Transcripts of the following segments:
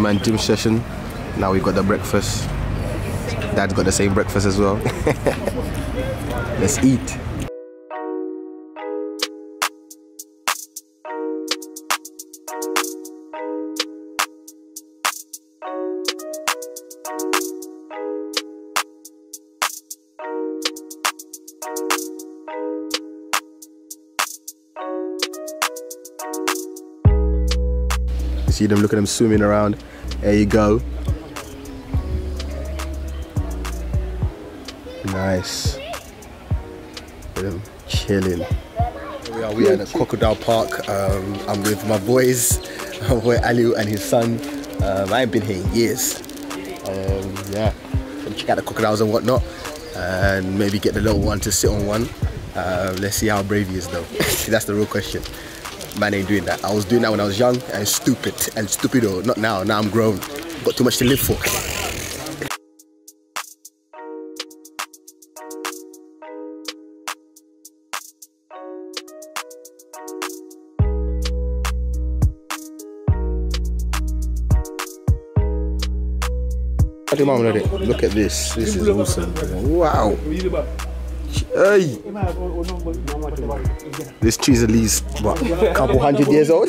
my gym session. Now we've got the breakfast. Dad's got the same breakfast as well. Let's eat. See them, look at them swimming around. There you go. Nice. Look at them chilling. Here we are in a crocodile park. I'm with my boys, my boy Aliu and his son. I ain't been here in years. Yeah, check out the crocodiles and whatnot, and maybe get the little one to sit on one. Let's see how brave he is though. That's the real question. Man ain't doing that. I was doing that when I was young and stupid and stupido. Not now. Now I'm grown. Got too much to live for. Look at this. This is awesome. Wow. Hey. This tree's at least what, a couple hundred years old.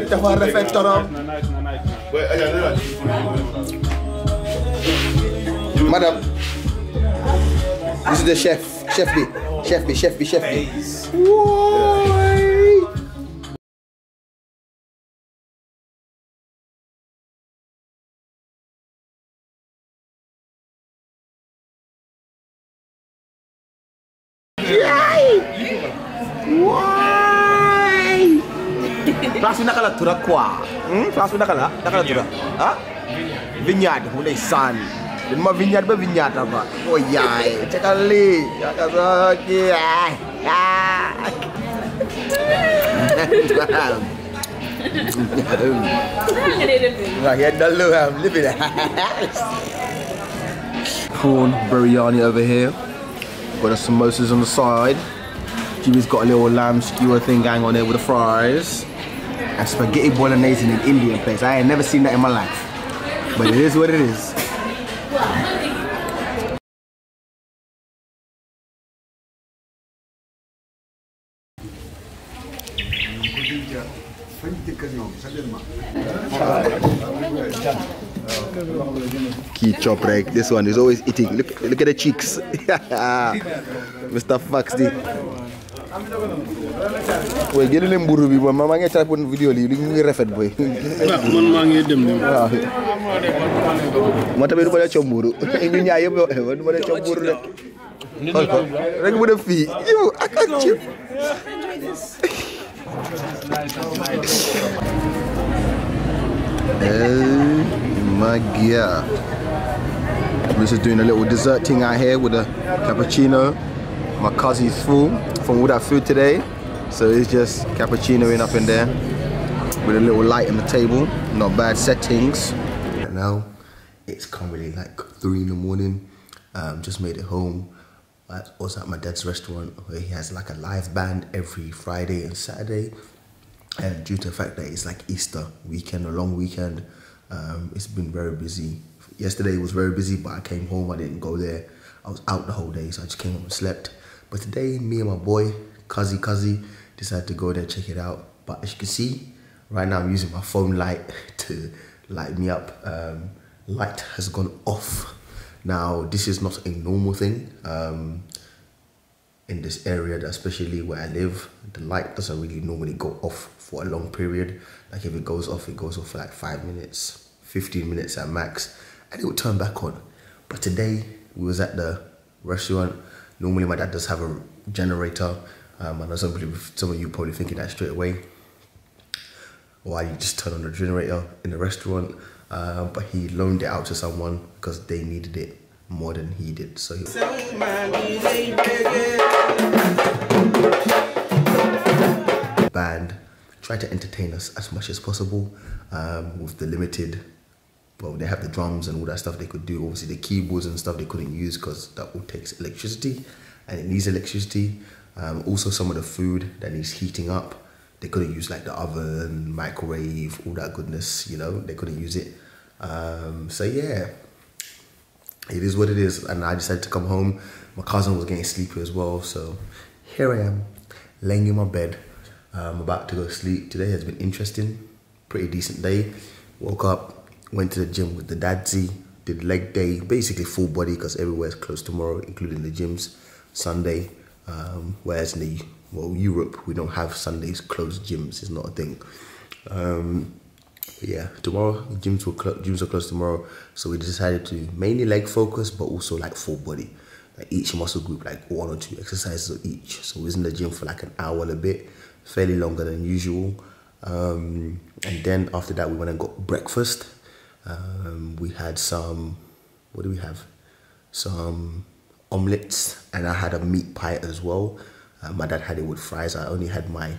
Madam, this is the chef. Chef B. Vineyard, who they son. My vineyard, but vineyard, oh, yeah, take a leak. Prawn biryani over here. Got the samosas on the side. Jimmy's got a little lamb skewer thing going on there with the fries. And spaghetti bolognese in an Indian place. I ain't never seen that in my life. But it is what it is. Key chop, right? This one is always eating. Look at the cheeks. Mr. Foxy. We're getting him burubi, but Mama gets up on video. You didn't get referred boy. What about a chomburu? What about a chomburu? Regular fee. You, I got you. My gear. This is doing a little dessert thing out here with a cappuccino. My cousin's full from all that food today, so it's just cappuccino in up in there with a little light on the table. Not bad settings. Right now, it's currently like 3 in the morning. Just made it home. I was at my dad's restaurant where he has like a live band every Friday and Saturday. And due to the fact that it's like Easter weekend, a long weekend, it's been very busy. Yesterday was very busy, but I came home, I didn't go there. I was out the whole day, so I just came home and slept. But today, me and my boy, Kazi, decided to go there, check it out. But as you can see, right now I'm using my phone light to light me up. Light has gone off. Now, this is not a normal thing in this area, especially where I live. The light doesn't really normally go off for a long period. Like if it goes off for like 5 minutes, 15 minutes at max, and it will turn back on. But today, we was at the restaurant. Normally my dad does have a generator. I know some of you probably thinking that straight away. Why you just turn on the generator in the restaurant? But he loaned it out to someone because they needed it more than he did. So he band tried to entertain us as much as possible with the limited. Well, they have the drums and all that stuff they could do. Obviously, the keyboards and stuff they couldn't use because that all takes electricity, and it needs electricity. Also, some of the food that needs heating up, they couldn't use like the oven, microwave, all that goodness, you know, they couldn't use it. So yeah, it is what it is. And I decided to come home. My cousin was getting sleepy as well. So here I am, laying in my bed. I'm about to go to sleep. Today has been interesting, pretty decent day. Woke up, went to the gym with the dadzy, did leg day, basically full body because everywhere is closed tomorrow, including the gyms, Sunday, whereas in the Europe, we don't have Sundays closed gyms. It's not a thing. Yeah, tomorrow, gyms are closed tomorrow. So we decided to mainly leg focus, but also like full body. Like each muscle group, like 1 or 2 exercises of each. So we was in the gym for like an hour and a bit, fairly longer than usual. And then after that, we went and got breakfast. We had some, what do we have? Some omelettes, and I had a meat pie as well. My dad had it with fries. I only had my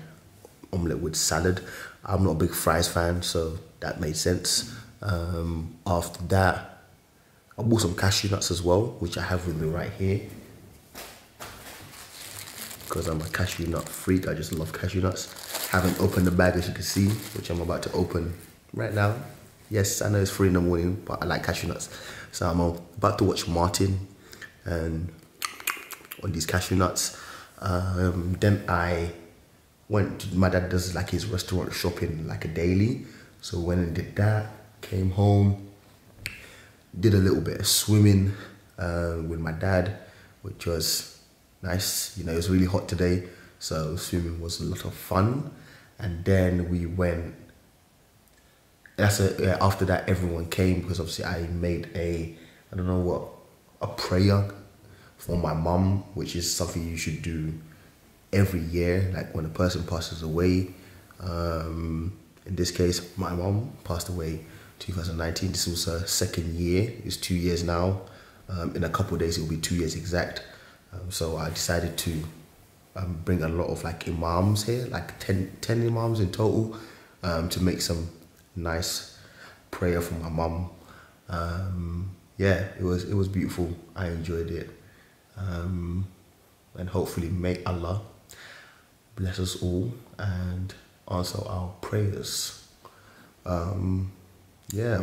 omelette with salad. I'm not a big fries fan, so that made sense. After that, I bought some cashew nuts as well, which I have with me right here. Because I'm a cashew nut freak, I just love cashew nuts. Haven't opened the bag as you can see, which I'm about to open right now. Yes, I know it's 3 in the morning, but I like cashew nuts. So I'm about to watch Martin and on these cashew nuts. Then I went to, my dad does like his restaurant shopping like a daily, so went and did that, came home, did a little bit of swimming with my dad, which was nice. You know, it was really hot today, so swimming was a lot of fun. And then we went, after that everyone came because obviously I made a, I don't know what, a prayer for my mum, which is something you should do every year, like when a person passes away. In this case, my mum passed away 2019. This was her 2nd year. It's 2 years now. In a couple of days, it will be 2 years exact. So I decided to bring a lot of like imams here, like 10 imams in total, to make some nice prayer for my mum. Yeah, it was beautiful. I enjoyed it. And hopefully may Allah bless us all and answer our prayers. Yeah,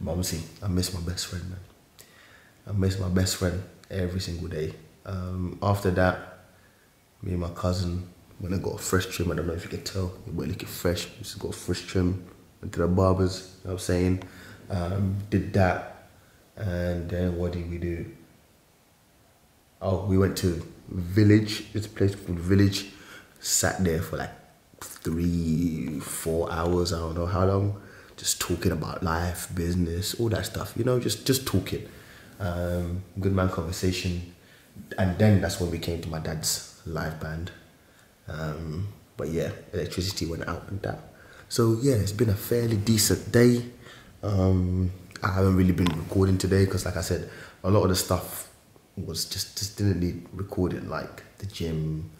but honestly, I miss my best friend, man. I miss my best friend every single day. After that, me and my cousin went and got a fresh trim. I don't know if you can tell, we're looking fresh. We just got a fresh trim, went to the barbers, you know what I'm saying. Did that, and then what did we do? Oh, we went to Village. It's a place called Village. Sat there for like 3, 4 hours. I don't know how long. Just talking about life, business, all that stuff. You know, just talking. Good man conversation. And then that's when we came to my dad's live band. But yeah, electricity went out and that. So yeah, it's been a fairly decent day. I haven't really been recording today because, like I said, a lot of the stuff was just didn't need recording, like the gym.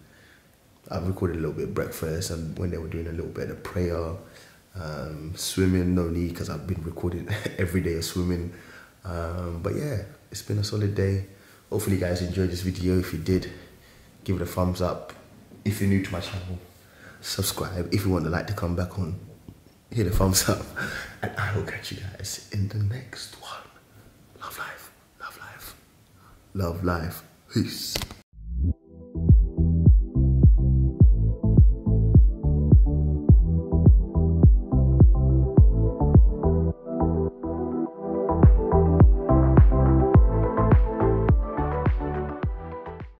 I recorded a little bit of breakfast, and when they were doing a little bit of prayer, swimming, no need, because I've been recording every day of swimming. But yeah, it's been a solid day. Hopefully you guys enjoyed this video. If you did, give it a thumbs up. If you're new to my channel, subscribe. If you want the light to come back on, hit a thumbs up. And I will catch you guys in the next one. Love life. Love life. Love life. Peace.